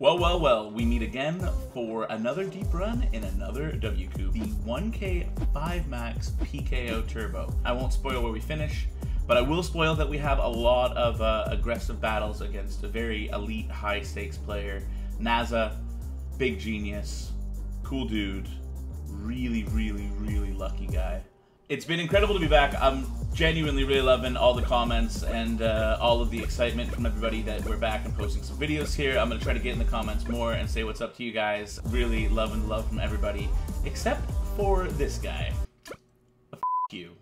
Well, we meet again for another deep run in another WCube, the 1K5MAX PKO Turbo. I won't spoil where we finish, but I will spoil that we have a lot of aggressive battles against a very elite high-stakes player. Naza, big genius, cool dude, really lucky guy. It's been incredible to be back. I'm genuinely really loving all the comments and all of the excitement from everybody that we're back and posting some videos here. I'm going to try to get in the comments more and say what's up to you guys. Really loving the love from everybody, except for this guy. F*** you.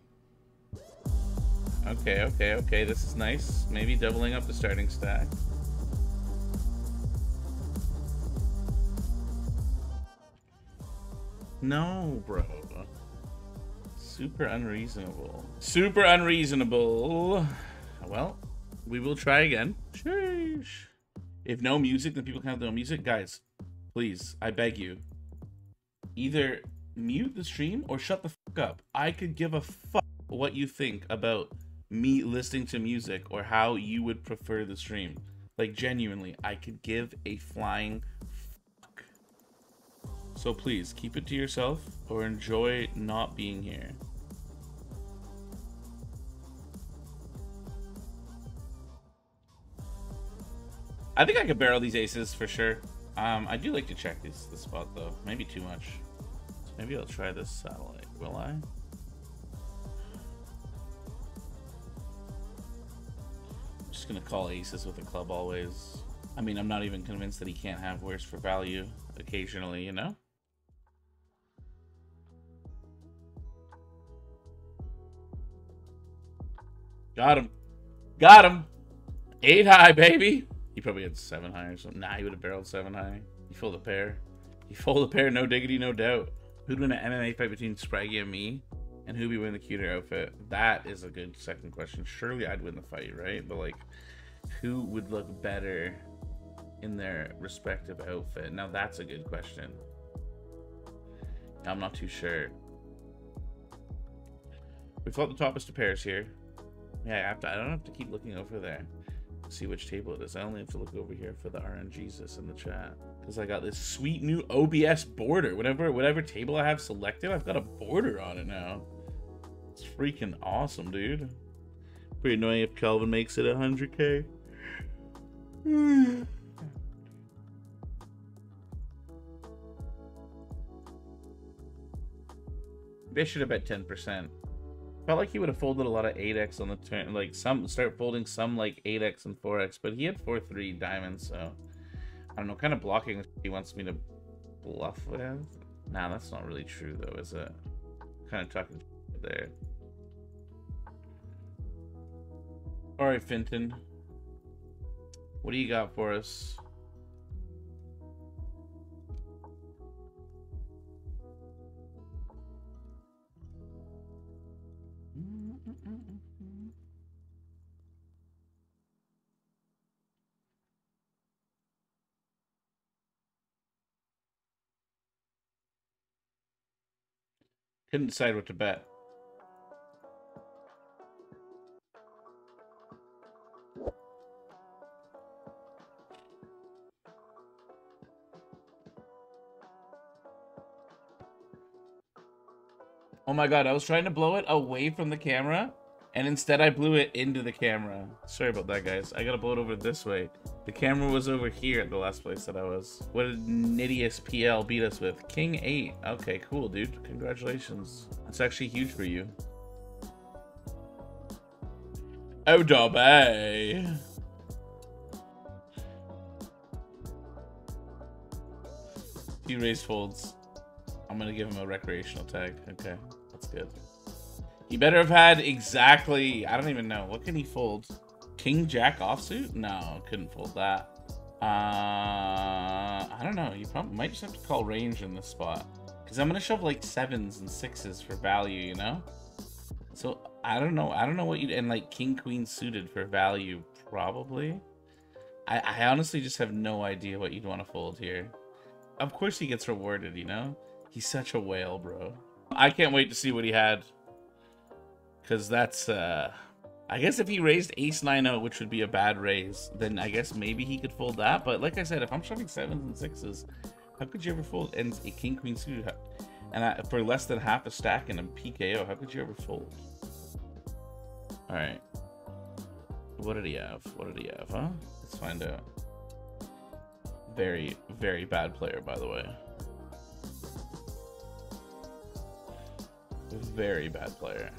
Okay, this is nice. Maybe doubling up the starting stack. No, bro. Super unreasonable. Super unreasonable. Well, we will try again. Sheesh. If no music, then people can have no music. Guys, please, I beg you. Either mute the stream or shut the fuck up. I could give a fuck what you think about me listening to music or how you would prefer the stream. Like, genuinely, I could give a flying so please, keep it to yourself or enjoy not being here. I think I could barrel these aces for sure. I do like to check this spot though. Maybe too much. So maybe I'll try this satellite. Will I? I'm just gonna call aces with a club always. I mean, I'm not even convinced that he can't have worse for value occasionally, you know? Got him. Got him. 8 high, baby. He probably had 7 high or something. Nah, he would have barreled 7 high. He fooled a pair. He fooled a pair, no diggity, no doubt. Who'd win an MMA fight between Spraggy and me? And who'd be winning the cuter outfit? That is a good second question. Surely I'd win the fight, right? But like, who would look better in their respective outfit? Now that's a good question. I'm not too sure. We flopped the toppest of pairs here. Yeah, I don't have to keep looking over there to see which table it is. I only have to look over here for the RNGesus in the chat. Because I got this sweet new OBS border. Whatever table I have selected, I've got a border on it now. It's freaking awesome, dude. Pretty annoying if Kelvin makes it 100K. They should have bet 10%. Felt like he would have folded a lot of 8x on the turn, like some start folding some like 8x and 4x, but he had 4-3 diamonds, so I don't know, kind of blocking he wants me to bluff with. Nah, that's not really true though, is it? Kind of talking there. All right, Fintan, what do you got for us? Couldn't decide what to bet. Oh my god, I was trying to blow it away from the camera, and instead I blew it into the camera. Sorry about that, guys. I gotta blow it over this way. The camera was over here at the last place that I was. What did NidiusPL beat us with? King 8. Okay, cool, dude. Congratulations. That's actually huge for you. Oh, Dobby. He raised folds. I'm gonna give him a recreational tag. Okay, that's good. He better have had exactly, I don't even know. What can he fold? King Jack offsuit? No, couldn't fold that. I don't know. You probably might just have to call range in this spot. Because I'm gonna shove like 7s and 6s for value, you know? So I don't know. I don't know what you'd, and like King Queen suited for value, probably. I honestly just have no idea what you'd want to fold here. Of course he gets rewarded, you know? He's such a whale, bro. I can't wait to see what he had. Because that's I guess if he raised ace 9-0, which would be a bad raise, then I guess maybe he could fold that. But like I said, if I'm shoving 7s and 6s, how could you ever fold? And a king queen suited, and for less than half a stack and a PKO, how could you ever fold? All right. What did he have? What did he have, huh? Let's find out. Very, very bad player, by the way. Very bad player.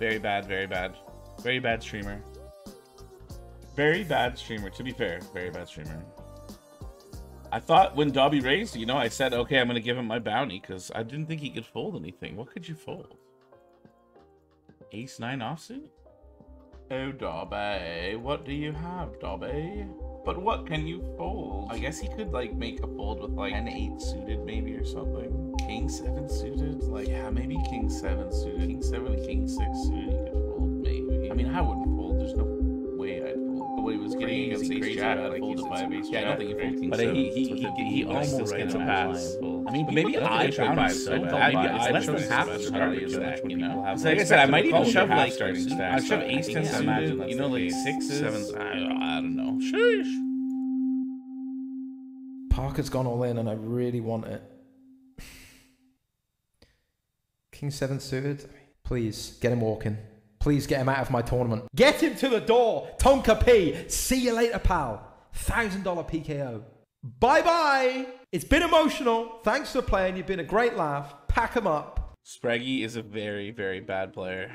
Very bad, very bad. Very bad streamer. Very bad streamer, to be fair. Very bad streamer. I thought when Dobby raised, you know, I said, okay, I'm going to give him my bounty because I didn't think he could fold anything. What could you fold? Ace 9 offsuit? Oh, Dobby. What do you have, Dobby? But what can you fold? I guess he could, like, make a fold with, like, an 8 suited maybe or something. King 7 suited? Like, yeah, maybe King 7 suited. King 7, King 6 suited, he could fold, maybe. I mean, I wouldn't fold. There's no way I'd fold. The way he was getting against Ace Jack, I'd fold it by Ace Jack. Yeah, I don't think he fold King 7. But he almost gets a pass. I mean, but maybe I should buy so bad. It's less than half the starting stack, you know? Like I said, I might even shove, like, I'd shove Ace 10 suited, you know, like, 6s. 7s, I don't know. Sheesh. Parker's gone all in and I really want it. King 7 suited. Please, get him walking. Please get him out of my tournament. Get him to the door! Tonka P! See you later, pal. $1,000 PKO. Bye-bye! It's been emotional. Thanks for playing. You've been a great laugh. Pack him up. Spraggy is a very, very bad player.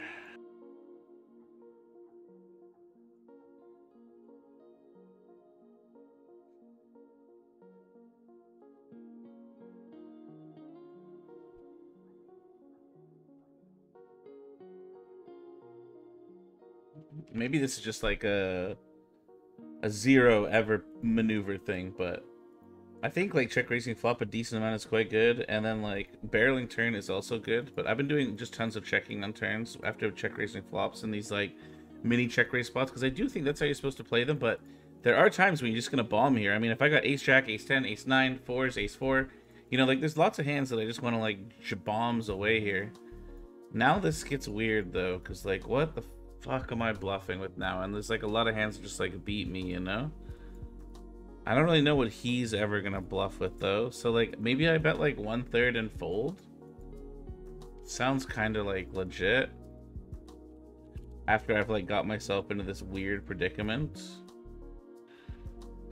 Maybe this is just like a zero ever maneuver thing, but I think like check raising flop a decent amount is quite good, and then like barreling turn is also good. But I've been doing just tons of checking on turns after check raising flops in these like mini check raise spots, because I do think that's how you're supposed to play them. But there are times when you're just gonna bomb here. I mean, if I got ace jack, ace 10, ace 9, 4s, ace 4, you know, like there's lots of hands that I just want to like bombs away here. Now this gets weird though, because like what the fuck am I bluffing with now? And there's like a lot of hands that just like beat me, you know? I don't really know what he's ever gonna bluff with though. So like maybe I bet like 1/3 and fold. Sounds kind of like legit. After I've like got myself into this weird predicament.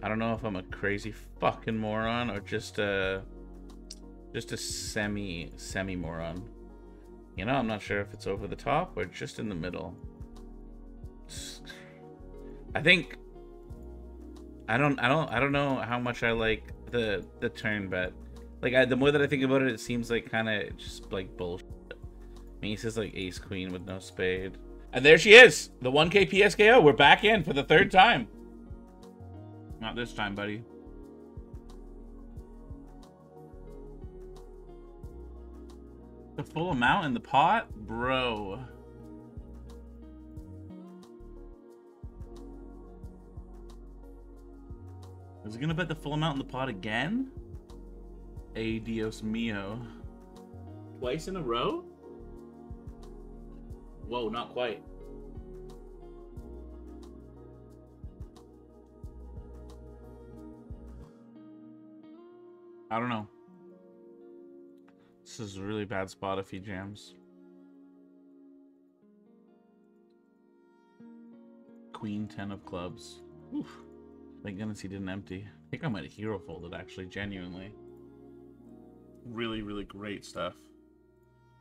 I don't know if I'm a crazy fucking moron or just a semi moron. You know, I'm not sure if it's over the top or just in the middle. I think I don't know how much I like the turn bet. Like the more that I think about it, it seems like kind of just like bullshit. I mean, he says like ace queen with no spade, and there she is, the 1K PSKO. We're back in for the third time. Not this time, buddy. The full amount in the pot, bro. Is he gonna bet the full amount in the pot again? A Dios mio. Twice in a row? Whoa, not quite. I don't know. This is a really bad spot if he jams. Queen 10 of clubs. Oof. Thank goodness he didn't empty. I think I might have hero folded, actually, genuinely. Really, really great stuff.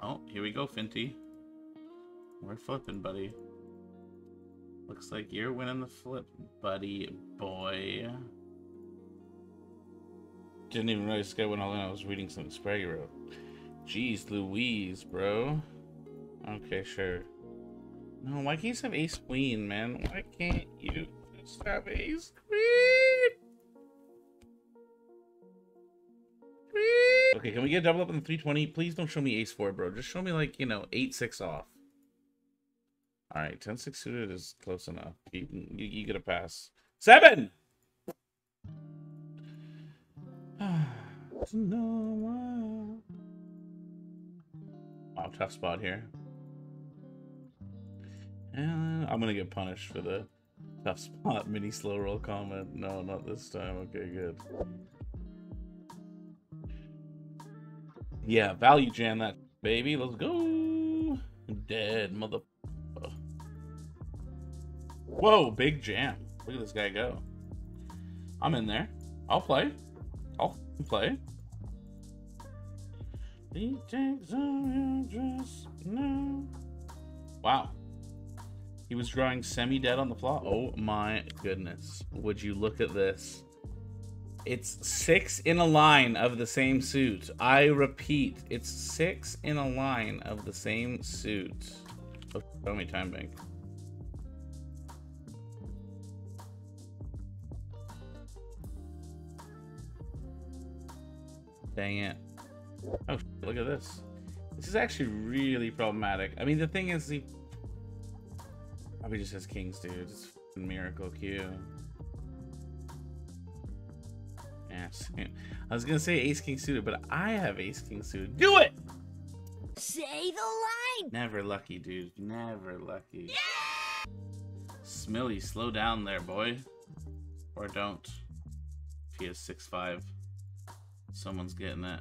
Oh, here we go, Finty. We're flipping, buddy. Looks like you're winning the flip, buddy boy. Didn't even really scare when I was reading some Spraggy wrote. Jeez Louise, bro. Okay, sure. No, why can't you have ace queen, man? Why can't you just have ace queen? Okay, can we get a double up on the 320? Please don't show me ace 4, bro. Just show me, like, you know, 8-6 off. All right, 10-6 suited is close enough. You get a pass. 7! to know why. Wow, tough spot here. And I'm gonna get punished for the tough spot mini slow roll comment. No, not this time. Okay, good. Yeah, value jam that baby. Let's go. Dead mother. Whoa, big jam. Look at this guy go. I'm in there. I'll play. I'll play. He takes on your dress now. Wow. He was drawing semi-dead on the flop. Oh my goodness. Would you look at this? It's six in a line of the same suit. I repeat, it's six in a line of the same suit. Oh, show me time bank. Dang it. Oh, look at this. This is actually really problematic. I mean, the thing is, he probably just has kings, dude. It's a miracle Q. Yes. I was gonna say ace king suited, but I have ace king suited. Do it! Say the line! Never lucky, dude. Never lucky. Yeah! Smilly, slow down there, boy. Or don't. If he has 6-5. Someone's getting it.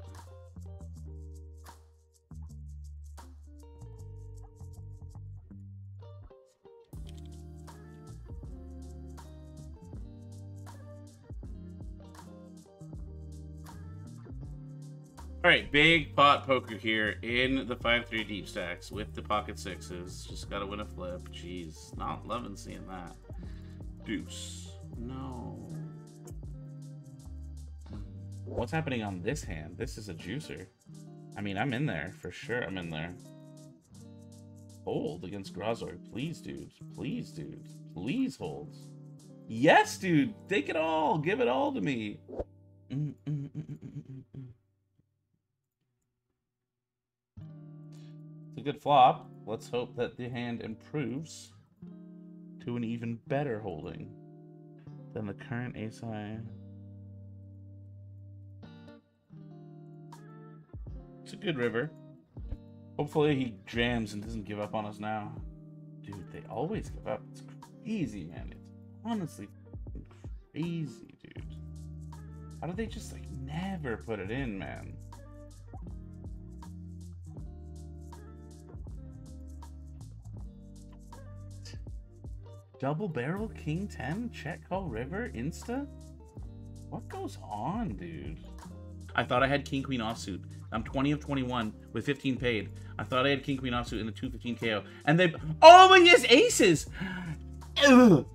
All right, big pot poker here in the 5-3 deep stacks with the pocket sixes. Just gotta win a flip. Jeez, not loving seeing that. Deuce. No. What's happening on this hand? This is a juicer. I mean, I'm in there for sure. I'm in there. Hold against Grosar. Please, dude. Please, dude. Please hold. Yes, dude. Take it all. Give it all to me. It's a good flop. Let's hope that the hand improves to an even better holding than the current ace high. It's a good river. Hopefully he jams and doesn't give up on us now. Dude, they always give up. It's crazy, man. It's honestly crazy, dude. How do they just like never put it in, man? Double barrel, king 10, check call river, insta? What goes on, dude? I thought I had king queen offsuit. I'm 20 of 21 with 15 paid. I thought I had king queen offsuit in the 215 KO. And they oh my yes, aces! Oh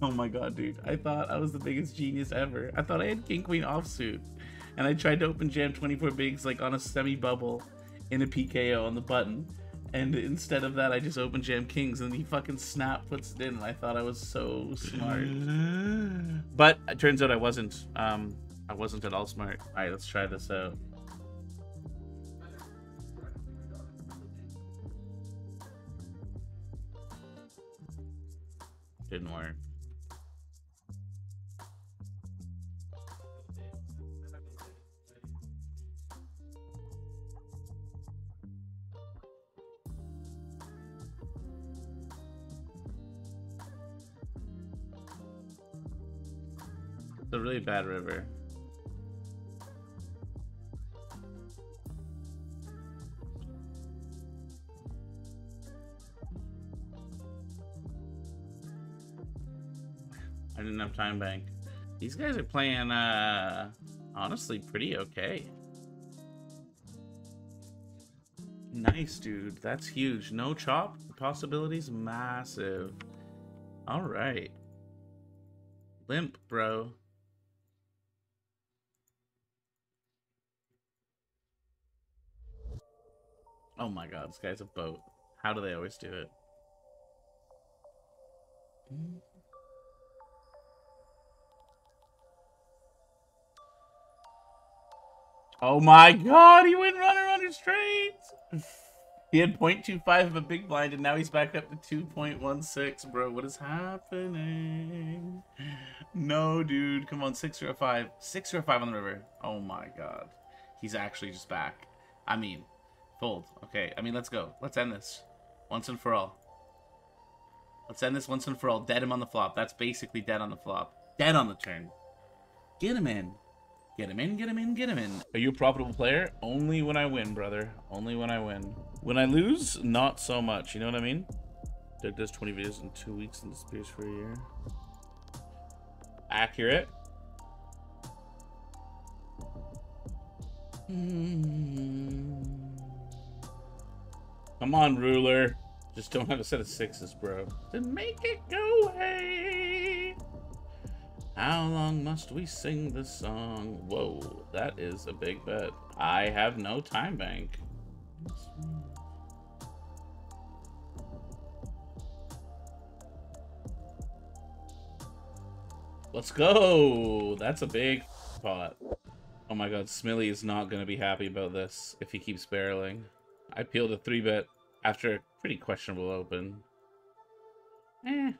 my god, dude. I thought I was the biggest genius ever. I thought I had king queen offsuit. And I tried to open jam 24 bigs like on a semi-bubble in a PKO on the button. And instead of that, I just open jam kings, and he fucking snap puts it in, and I thought I was so smart. But it turns out I wasn't. I wasn't at all smart. All right, let's try this out. Didn't work. It's a really bad river. I didn't have time bank. These guys are playing, honestly, pretty okay. Nice, dude. That's huge. No chop. The possibility's massive. All right. Limp, bro. Oh my god, this guy's a boat. How do they always do it? Oh my god, he went running straight! He had 0.25 of a big blind, and now he's back up to 2.16. Bro, what is happening? No, dude. Come on, 6 or a 5. 6 or a 5 on the river. Oh, my God. He's actually just back. I mean, fold. Okay, I mean, let's go. Let's end this once and for all. Let's end this once and for all. Dead him on the flop. That's basically dead on the flop. Dead on the turn. Get him in. Get him in, get him in, get him in. Are you a profitable player? Only when I win, brother. Only when I win. When I lose, not so much. You know what I mean? Doug does 20 videos in 2 weeks and disappears for a year. Accurate. Come on, ruler. Just don't have a set of 6s, bro. Then make it go away. How long must we sing this song? Whoa, that is a big bet. I have no time bank. Let's go. That's a big pot. Oh my God, Smilly is not going to be happy about this if he keeps barreling. I peeled a 3-bet after a pretty questionable open. Eh.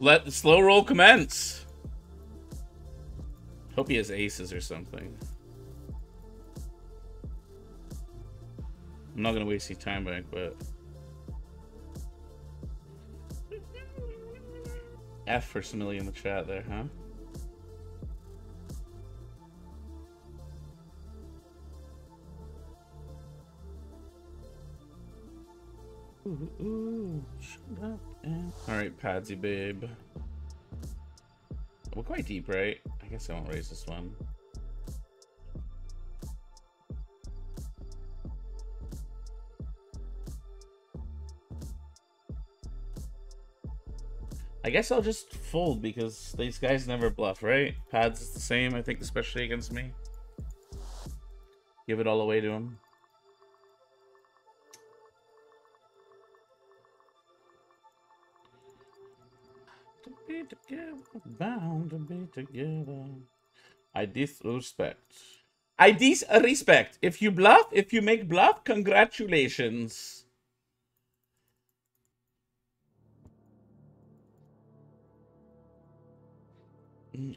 Let the slow roll commence. Hope he has aces or something. I'm not gonna waste his time back, but F for Smilly in the chat there, huh? Ooh, ooh, shut up. All right, Padsy babe. We're quite deep, right? I guess I won't raise this one. I guess I'll just fold because these guys never bluff, right? Pads is the same, I think, especially against me. Give it all away to him. Together, bound to be together. I disrespect. I disrespect. If you bluff, if you make bluff, congratulations.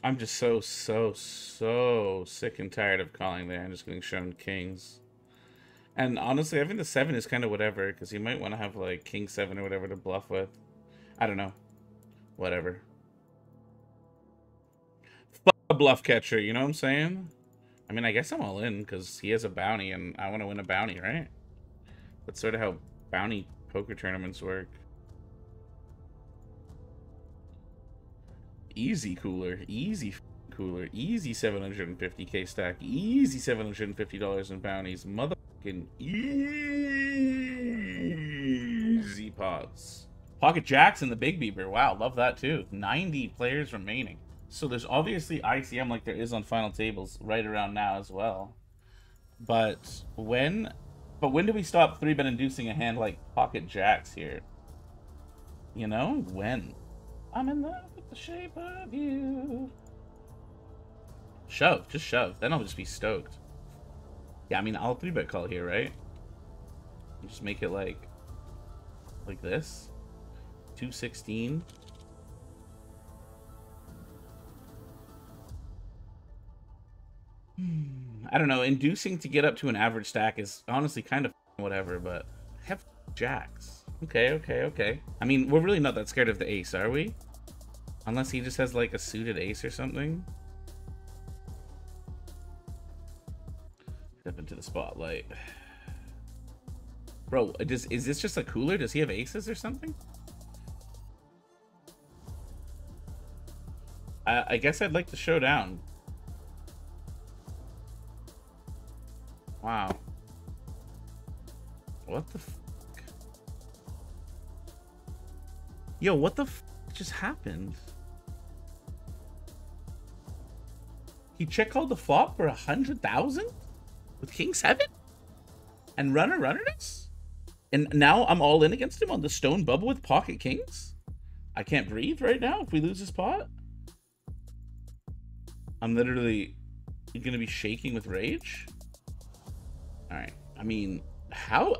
I'm just so sick and tired of calling there. I'm just getting shown kings. And honestly, I think the 7 is kind of whatever, because you might want to have like king 7 or whatever to bluff with. I don't know. Whatever. Fuck a bluff catcher, you know what I'm saying? I mean, I guess I'm all in because he has a bounty and I want to win a bounty, right? That's sort of how bounty poker tournaments work. Easy cooler, easy cooler, easy 750k stack, easy $750 in bounties, motherfucking easy pots. Pocket jacks and the big beeper. Wow, love that too. 90 players remaining. So there's obviously ICM like there is on final tables right around now as well. But when do we stop 3-bet inducing a hand like pocket jacks here? You know, when? I'm in love with the shape of you. Shove, just shove. Then I'll just be stoked. Yeah, I mean, I'll 3-bet call here, right? You just make it like this. 216. I don't know. Inducing to get up to an average stack is honestly kind of whatever, but I have jacks. Okay, okay, okay. I mean, we're really not that scared of the ace, are we? Unless he just has like a suited ace or something. Step into the spotlight. Bro, is this just a cooler? Does he have aces or something? I guess I'd like to show down. Wow. What the fuck? Yo, what the fuck just happened? He check called the flop for 100,000 with king 7 and runner runnerness? And now I'm all in against him on the stone bubble with pocket kings. I can't breathe right now if we lose this pot. I'm literally going to be shaking with rage. All right. I mean, how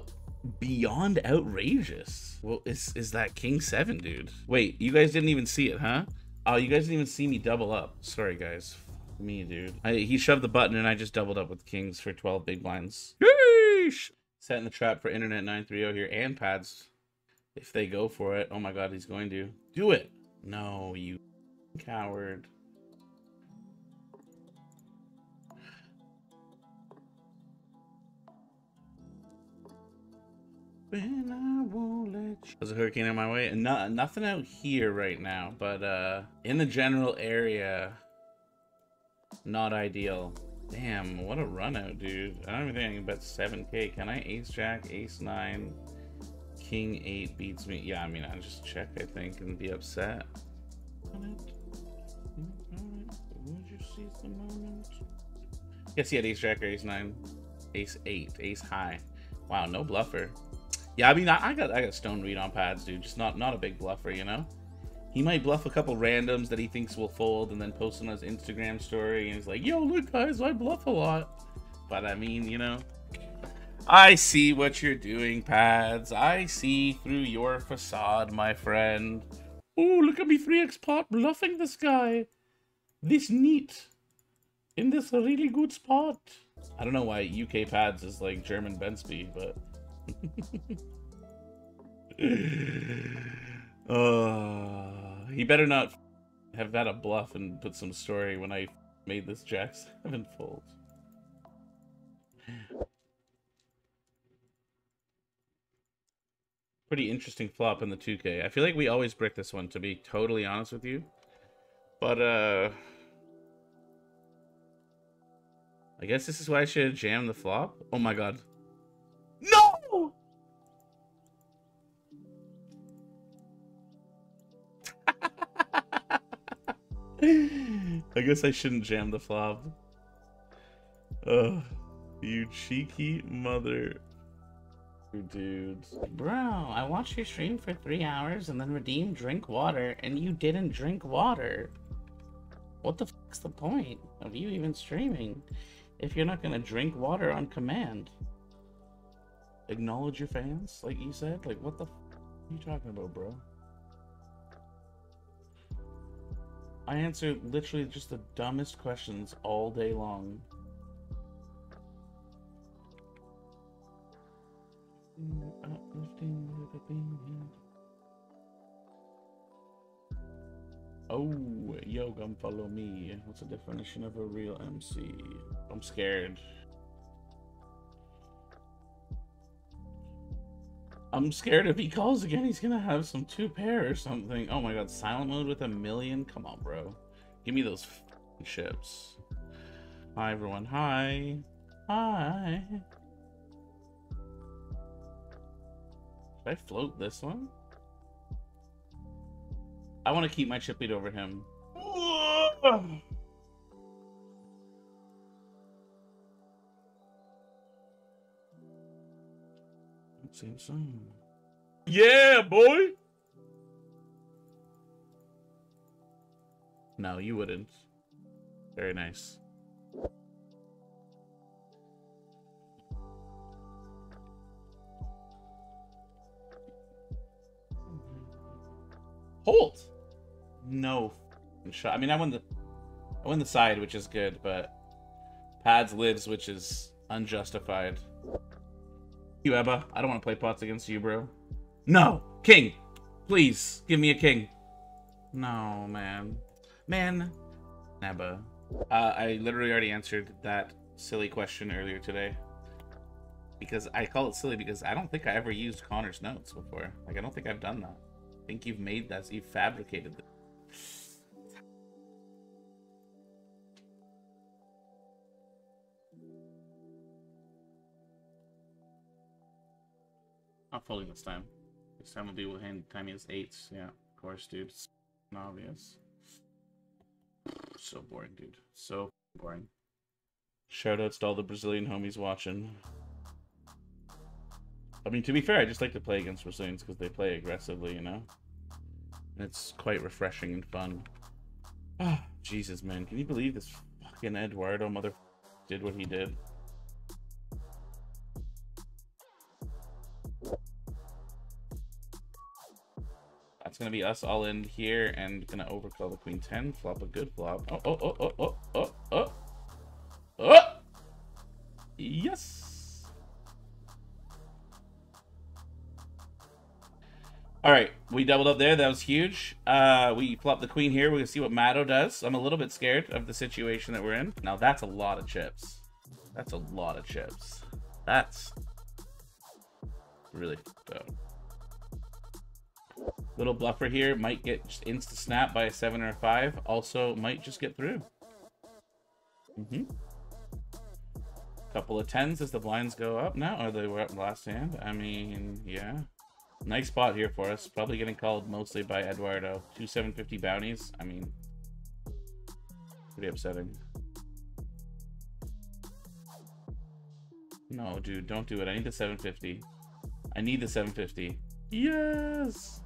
beyond outrageous? Well, is that king seven, dude? Wait, you guys didn't even see it, huh? Oh, you guys didn't even see me double up. Sorry, guys. Fuck me, dude. He shoved the button and I just doubled up with kings for 12 big blinds. Yeesh! Setting the trap for internet 930 here and pads. If they go for it. Oh my god, he's going to. Do it! No, you coward. And I won't let you. There's a hurricane on my way. And nothing out here right now, but in the general area, not ideal. Damn, what a run out, dude. I don't even think I can bet 7K. Can I ace jack, ace nine, king eight beats me? Yeah, I mean, I'll just check, I think, and be upset. Would you seize the moment? Yes, he had ace jack or ace nine, ace eight, ace high. Wow, no bluffer. Yeah, I mean, I got stone read on pads, dude. Just not a big bluffer, you know? He might bluff a couple randoms that he thinks will fold and then post on his Instagram story. And he's like, yo, look, guys, I bluff a lot. But I mean, you know, I see what you're doing, pads. I see through your facade, my friend. Oh, look at me 3x pot bluffing this guy. This neat. In this really good spot. I don't know why UK pads is like German Bensby, but... he better not have had a bluff and put some story when I made this jack 7 fold. Pretty interesting flop in the 2K. I feel like we always brick this one, to be totally honest with you, but I guess this is why I should have jammed the flop. Oh my god. No! I guess I shouldn't jam the flop. Ugh. You cheeky mother. Dude. Bro, I watched your stream for 3 hours and then redeemed drink water and you didn't drink water. What the fuck's the point of you even streaming if you're not gonna drink water on command? Acknowledge your fans, like you said. Like, what the f are you talking about, bro? I answer literally just the dumbest questions all day long. Oh, yo, come follow me. What's the definition of a real MC? I'm scared. I'm scared if he calls again, he's gonna have some two pair or something. Oh my god, silent mode with a million? Come on, bro. Give me those f***ing chips. Hi, everyone. Hi. Hi. Should I float this one? I want to keep my chip lead over him. Whoa! Same song. Yeah, boy. No, you wouldn't. Very nice. Hold. No shot. I mean, I won the side, which is good, but pads lives, which is unjustified. You, Ebba. I don't want to play pots against you, bro. No! King! Please, give me a king. No, man. Man. Ebba. I literally already answered that silly question earlier today. Because I call it silly because I don't think I ever used Connor's notes before. Like, I don't think I've done that. I think you've made that. You've fabricated it. Not folding this time. This time we'll do with hand timing as eights. Yeah, of course, dude. It's obvious. So boring, dude. So boring. Shoutouts to all the Brazilian homies watching. I mean, to be fair, I just like to play against Brazilians because they play aggressively, you know? And it's quite refreshing and fun. Oh, Jesus, man. Can you believe this fucking Eduardo mother did what he did? That's going to be us all in here and going to overcall the queen 10. Flop a good flop. Oh, oh, oh, oh, oh, oh, oh. Oh! Yes! Alright, we doubled up there. That was huge. We flop the queen here. We're going to see what Mato does. I'm a little bit scared of the situation that we're in. Now, that's a lot of chips. That's a lot of chips. That's really dope. Little bluffer here might get just insta snap by a 7 or a 5. Also might just get through. Couple of 10s as the blinds go up now. Or they were up last hand. I mean, yeah. Nice spot here for us. Probably getting called mostly by Eduardo. 2 750 bounties. I mean, pretty upsetting. No, dude, don't do it. I need the 750. I need the 750. Yes!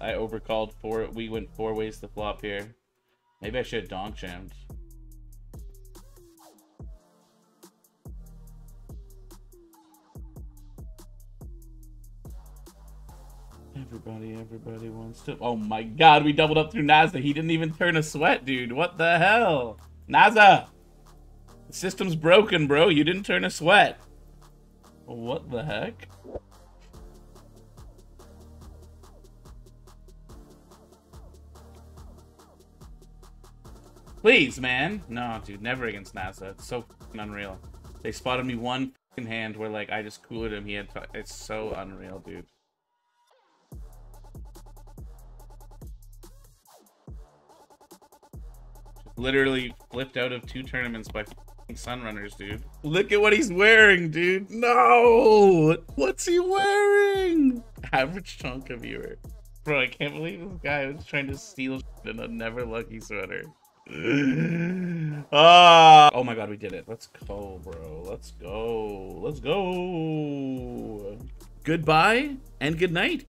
I overcalled four. We went four ways to flop here. Maybe I should have donk jammed. Everybody wants to. Oh my God, we doubled up through Naza. He didn't even turn a sweat, dude. What the hell? Naza! The system's broken, bro. You didn't turn a sweat. What the heck? Please, man. No, dude, never against Naza. It's so unreal. They spotted me one hand where, like, I just coolered him. He had. It's so unreal, dude. Literally flipped out of 2 tournaments by Sunrunners, dude. Look at what he's wearing, dude. No! What's he wearing? Average Tonka viewer. Bro, I can't believe this guy was trying to steal in a never lucky sweater. Oh my God, we did it. Let's go, bro. Let's go. Let's go. Goodbye and good night.